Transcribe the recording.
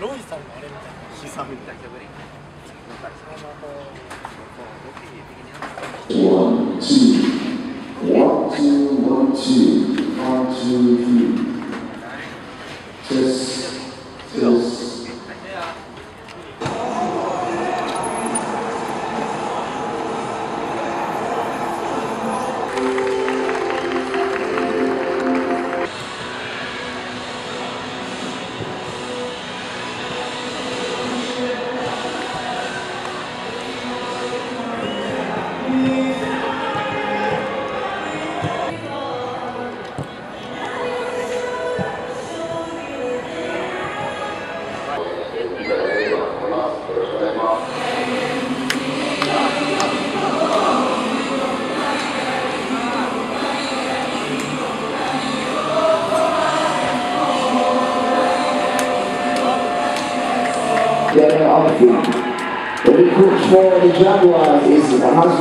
ロイさんのあれみたいな。Getting off the field. The recruit for the Jaguars is